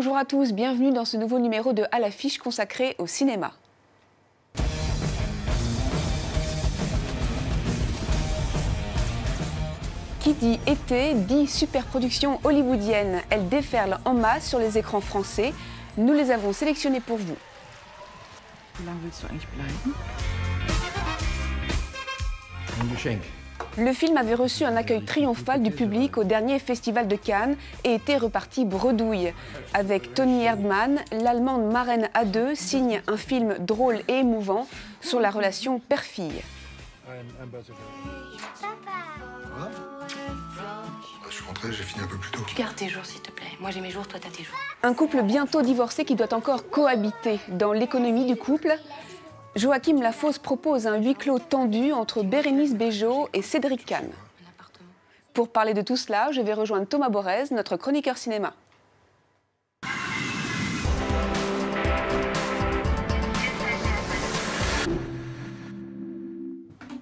Bonjour à tous, bienvenue dans ce nouveau numéro de À l'affiche consacré au cinéma. Qui dit été, dit superproduction hollywoodienne. Elle déferle en masse sur les écrans français. Nous les avons sélectionnés pour vous. Là, willst du eigentlich bleiben? Ein Geschenk. Le film avait reçu un accueil triomphal du public au dernier Festival de Cannes et était reparti bredouille. Avec Toni Erdmann, l'Allemande Maren Ade signe un film drôle et émouvant sur la relation père-fille. Papa. Je suis rentrée, j'ai fini un peu plus tôt. Tu gardes tes jours, s'il te plaît. Moi, j'ai mes jours, toi, t'as tes jours. Un couple bientôt divorcé qui doit encore cohabiter dans l'économie du couple. Joachim Lafosse propose un huis clos tendu entre Bérénice Bejo et Cédric Kahn. Pour parler de tout cela, je vais rejoindre Thomas Baurez, notre chroniqueur cinéma.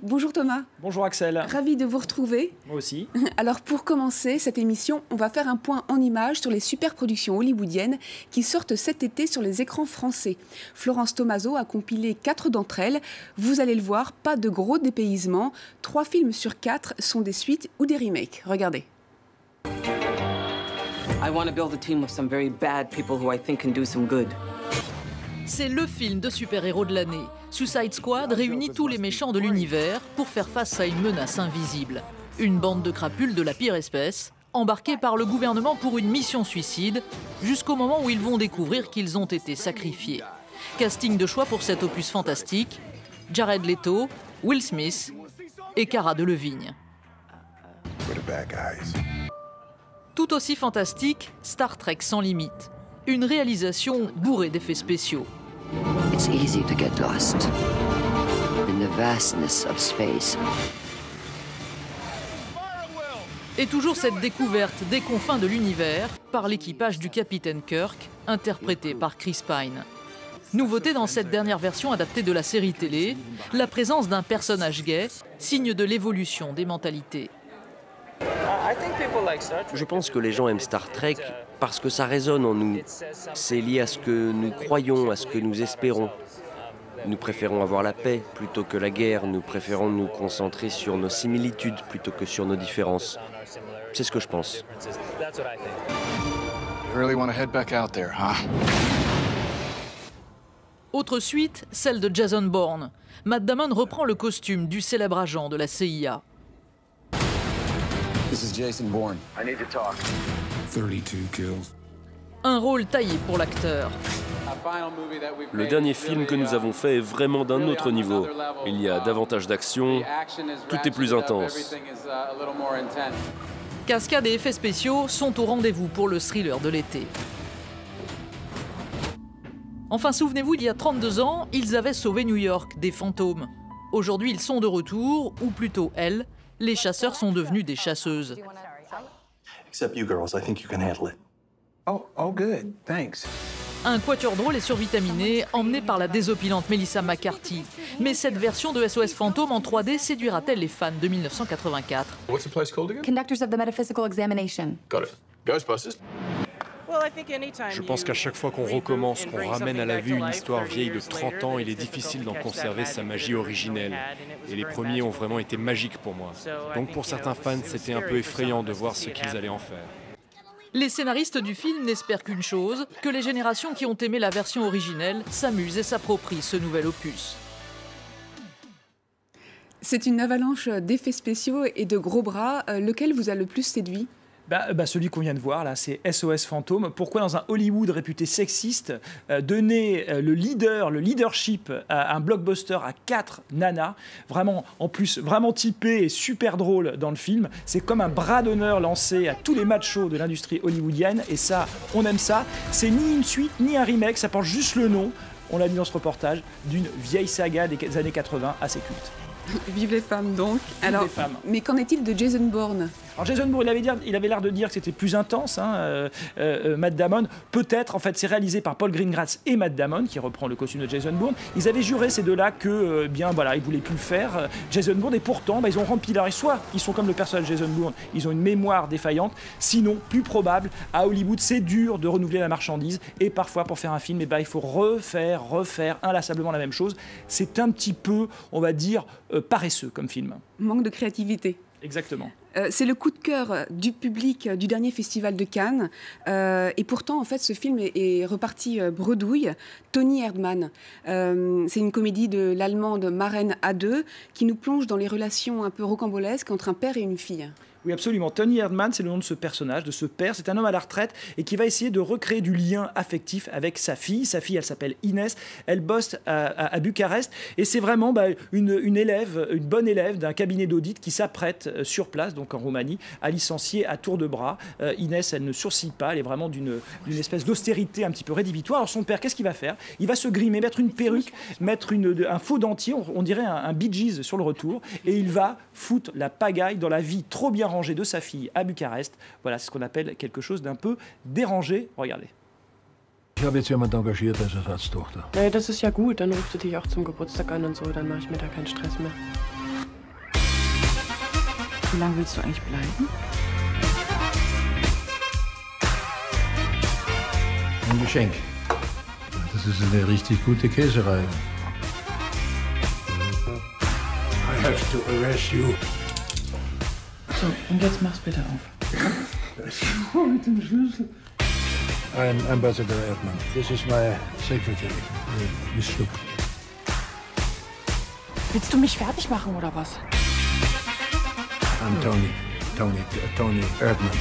Bonjour Thomas. Bonjour Axel. Ravi de vous retrouver. Moi aussi. Alors pour commencer cette émission, on va faire un point en images sur les superproductions hollywoodiennes qui sortent cet été sur les écrans français. Florence Tomaso a compilé 4 d'entre elles. Vous allez le voir, pas de gros dépaysement. 3 films sur 4 sont des suites ou des remakes. Regardez. I want to build a team of some very bad people who I think can do some good. C'est le film de super-héros de l'année. Suicide Squad réunit tous les méchants de l'univers pour faire face à une menace invisible. Une bande de crapules de la pire espèce, embarqués par le gouvernement pour une mission suicide, jusqu'au moment où ils vont découvrir qu'ils ont été sacrifiés. Casting de choix pour cet opus fantastique, Jared Leto, Will Smith et Cara Delevingne. Tout aussi fantastique, Star Trek sans limite. Une réalisation bourrée d'effets spéciaux. It's easy to get lost in the vastness of space. Et toujours cette découverte des confins de l'univers par l'équipage du capitaine Kirk, interprété par Chris Pine. Nouveauté dans cette dernière version adaptée de la série télé, la présence d'un personnage gay, signe de l'évolution des mentalités. Je pense que les gens aiment Star Trek parce que ça résonne en nous. C'est lié à ce que nous croyons, à ce que nous espérons. Nous préférons avoir la paix plutôt que la guerre. Nous préférons nous concentrer sur nos similitudes plutôt que sur nos différences. C'est ce que je pense. Autre suite, celle de Jason Bourne. Matt Damon reprend le costume du célèbre agent de la CIA. This is Jason Bourne. I need to talk. 32 kills. Un rôle taillé pour l'acteur. Le dernier film que nous avons fait est vraiment d'un autre niveau. Il y a davantage d'action, tout est plus intense. Cascades et effets spéciaux sont au rendez-vous pour le thriller de l'été. Enfin, souvenez-vous, il y a 32 ans, ils avaient sauvé New York des fantômes. Aujourd'hui, ils sont de retour, ou plutôt elles. Les chasseurs sont devenus des chasseuses. Un quatuor drôle et survitaminé, emmené par la désopilante Melissa McCarthy. Mais cette version de SOS fantômes en 3D séduira-t-elle les fans de 1984 ? Conductors of the Metaphysical Examination. Ghostbusters. Je pense qu'à chaque fois qu'on recommence, qu'on ramène à la vue une histoire vieille de 30 ans, il est difficile d'en conserver sa magie originelle. Et les premiers ont vraiment été magiques pour moi. Donc pour certains fans, c'était un peu effrayant de voir ce qu'ils allaient en faire. Les scénaristes du film n'espèrent qu'une chose, que les générations qui ont aimé la version originelle s'amusent et s'approprient ce nouvel opus. C'est une avalanche d'effets spéciaux et de gros bras. Lequel vous a le plus séduit ? Celui qu'on vient de voir, là, c'est SOS fantômes. Pourquoi dans un Hollywood réputé sexiste, donner le leadership à un blockbuster à 4 nanas, vraiment, en plus, vraiment typé et super drôle dans le film. C'est comme un bras d'honneur lancé à tous les machos de l'industrie hollywoodienne. Et ça, on aime ça. C'est ni une suite, ni un remake. Ça porte juste le nom, on l'a dit dans ce reportage, d'une vieille saga des années 80 assez culte. Vive les femmes, donc. Vive les femmes. Mais qu'en est-il de Jason Bourne ? Alors Jason Bourne, il avait l'air de dire que c'était plus intense, hein, Matt Damon. Peut-être, en fait, c'est réalisé par Paul Greengrass et Matt Damon, qui reprend le costume de Jason Bourne. Ils avaient juré, ces deux-là, que, bien, voilà, ils voulaient plus le faire, Jason Bourne, et pourtant, bah, ils ont rempli leur histoire. Ils sont comme le personnage Jason Bourne, ils ont une mémoire défaillante. Sinon, plus probable, à Hollywood, c'est dur de renouveler la marchandise, et parfois, pour faire un film, eh ben, il faut refaire inlassablement la même chose. C'est un petit peu, on va dire, paresseux comme film. Manque de créativité. Exactement. C'est le coup de cœur du public du dernier Festival de Cannes. Et pourtant, en fait, ce film est reparti bredouille. Toni Erdmann, c'est une comédie de l'allemande Maren Ade qui nous plonge dans les relations un peu rocambolesques entre un père et une fille. Oui, absolument. Toni Erdmann, c'est le nom de ce personnage, de ce père. C'est un homme à la retraite et qui va essayer de recréer du lien affectif avec sa fille. Sa fille, elle s'appelle Inès. Elle bosse à Bucarest. Et c'est vraiment bah, une bonne élève d'un cabinet d'audit qui s'apprête sur place, donc en Roumanie, à licencier à tour de bras. Inès, elle ne sourcille pas. Elle est vraiment d'une espèce d'austérité un petit peu rédhibitoire. Alors son père, qu'est-ce qu'il va faire? Il va se grimer, mettre une perruque, mettre un faux dentier, on dirait un Bee Gees sur le retour. Et il va foutre la pagaille dans la vie trop bien de sa fille à Bucarest. Voilà, c'est ce qu'on appelle quelque chose d'un peu dérangé. Regardez. Ich habe jetzt jemand engagiert als Ersatztochter. Nee, das ist ja gut, dann rufst du dich auch zum Geburtstag an und so, dann mache ich mir da keinen Stress mehr. Wie lange willst du eigentlich bleiben? Ein Geschenk. Das ist eine richtig gute Käserei. I have to arrest you. So, und jetzt mach's bitte auf. Mit dem Schlüssel. I'm Ambassador Erdmann. This is my secretary. Miss Schluck. Willst du mich fertig machen oder was? I'm Toni. Toni Erdmann.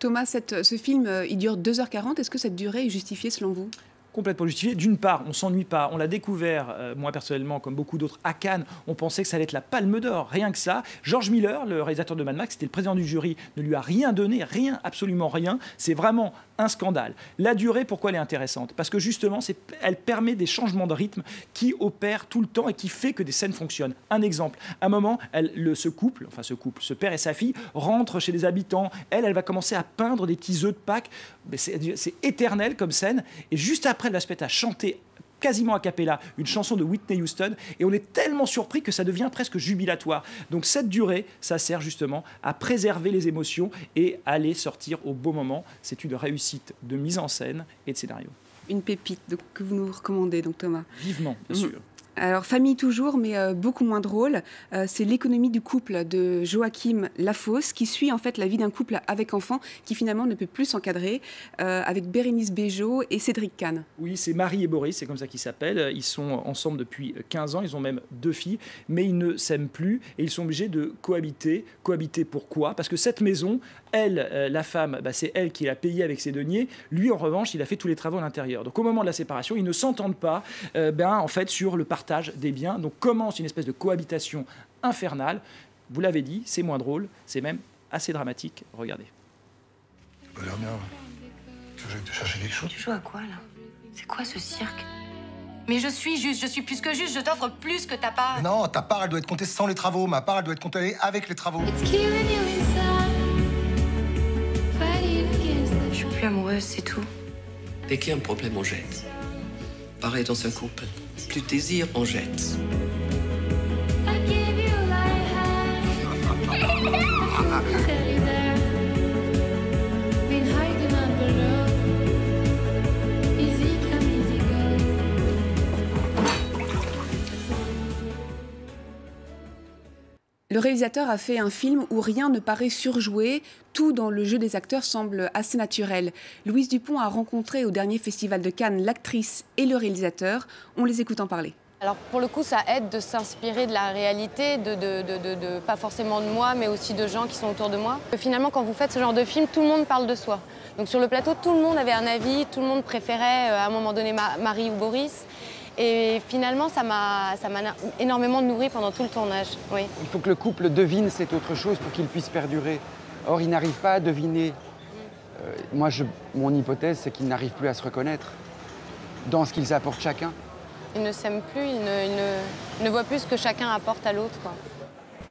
Thomas, ce film, il dure 2h40. Est-ce que cette durée est justifiée selon vous? Complètement justifié. D'une part, on ne s'ennuie pas. On l'a découvert, moi personnellement, comme beaucoup d'autres, à Cannes. On pensait que ça allait être la palme d'or, rien que ça. George Miller, le réalisateur de Mad Max, c'était le président du jury, ne lui a rien donné, rien, absolument rien. C'est vraiment un scandale. La durée, pourquoi elle est intéressante? Parce que justement, elle permet des changements de rythme qui opèrent tout le temps et qui fait que des scènes fonctionnent. Un exemple, à un moment, ce père et sa fille, rentrent chez des habitants. Elle va commencer à peindre des petits œufs de Pâques. C'est éternel comme scène. Et juste après, elle va se mettre à chanter quasiment a cappella une chanson de Whitney Houston et on est tellement surpris que ça devient presque jubilatoire. Donc cette durée, ça sert justement à préserver les émotions et à les sortir au bon moment. C'est une réussite de mise en scène et de scénario. Une pépite donc, que vous nous recommandez, donc Thomas. Vivement, bien sûr. Alors, famille toujours, mais beaucoup moins drôle. C'est L'économie du couple de Joachim Lafosse qui suit en fait la vie d'un couple avec enfants qui finalement ne peut plus s'encadrer avec Bérénice Bejo et Cédric Kahn. Oui, c'est Marie et Boris, c'est comme ça qu'ils s'appellent. Ils sont ensemble depuis 15 ans, ils ont même 2 filles, mais ils ne s'aiment plus et ils sont obligés de cohabiter. Cohabiter pourquoi? Parce que cette maison, elle, la femme, bah, c'est elle qui l'a payée avec ses deniers. Lui, en revanche, il a fait tous les travaux à l'intérieur. Donc, au moment de la séparation, ils ne s'entendent pas en fait, sur le partage des biens, donc commence une espèce de cohabitation infernale. Vous l'avez dit, c'est moins drôle, c'est même assez dramatique. Regardez. Pas l'air bien, ouais. Tu veux que j'aille te chercher quelque chose? Tu joues à quoi là? C'est quoi ce cirque? Mais je suis juste, je suis plus que juste, je t'offre plus que ta part. Mais non, ta part elle doit être comptée sans les travaux, ma part elle doit être comptée avec les travaux. Je suis plus amoureuse, c'est tout. Dès qu'il y a un problème, on jette. Pareil dans un couple. Plus de désir, on jette. Le réalisateur a fait un film où rien ne paraît surjoué, tout dans le jeu des acteurs semble assez naturel. Louise Dupont a rencontré au dernier Festival de Cannes l'actrice et le réalisateur. On les écoute en parler. Alors pour le coup, ça aide de s'inspirer de la réalité, pas forcément de moi, mais aussi de gens qui sont autour de moi. Finalement, quand vous faites ce genre de film, tout le monde parle de soi. Donc sur le plateau, tout le monde avait un avis, tout le monde préférait à un moment donné Marie ou Boris. Et finalement, ça m'a énormément nourri pendant tout le tournage. Oui. Il faut que le couple devine cette autre chose pour qu'il puisse perdurer. Or, il n'arrive pas à deviner. Moi, mon hypothèse, c'est qu'ils n'arrivent plus à se reconnaître dans ce qu'ils apportent chacun. ils ne s'aiment plus, ils ne voient plus ce que chacun apporte à l'autre, quoi.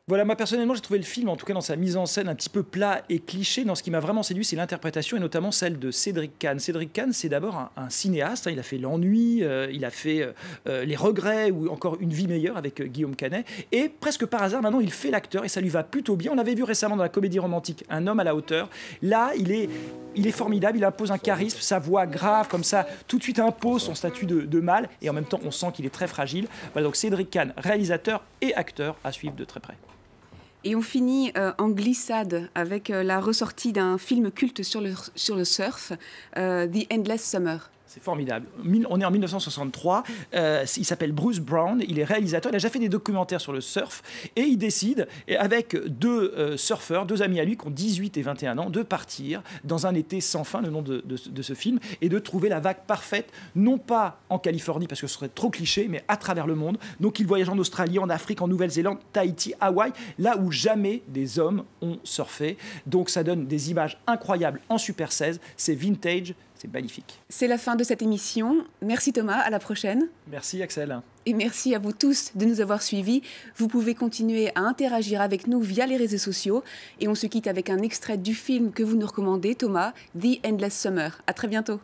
Voilà, moi personnellement j'ai trouvé le film, en tout cas dans sa mise en scène, un petit peu plat et cliché. Non, ce qui m'a vraiment séduit, c'est l'interprétation et notamment celle de Cédric Kahn. Cédric Kahn, c'est d'abord un cinéaste, hein, il a fait L'ennui, il a fait Les regrets ou encore Une vie meilleure avec Guillaume Canet. Et presque par hasard, maintenant il fait l'acteur et ça lui va plutôt bien. On l'avait vu récemment dans la comédie romantique Un homme à la hauteur. Là, il est formidable, il impose un charisme, sa voix grave comme ça, tout de suite impose son statut de mâle et en même temps on sent qu'il est très fragile. Voilà, donc Cédric Kahn, réalisateur et acteur à suivre de très près. Et on finit en glissade avec la ressortie d'un film culte sur le surf, The Endless Summer. C'est formidable. On est en 1963. Il s'appelle Bruce Brown. Il est réalisateur. Il a déjà fait des documentaires sur le surf. Et il décide, avec deux surfeurs, deux amis à lui qui ont 18 et 21 ans, de partir dans un été sans fin, le nom de ce film, et de trouver la vague parfaite, non pas en Californie, parce que ce serait trop cliché, mais à travers le monde. Donc il voyage en Australie, en Afrique, en Nouvelle-Zélande, Tahiti, Hawaï, là où jamais des hommes ont surfé. Donc ça donne des images incroyables en Super 16. C'est vintage. C'est magnifique. C'est la fin de cette émission. Merci Thomas, à la prochaine. Merci Axel. Et merci à vous tous de nous avoir suivis. Vous pouvez continuer à interagir avec nous via les réseaux sociaux. Et on se quitte avec un extrait du film que vous nous recommandez, Thomas, The Endless Summer. À très bientôt.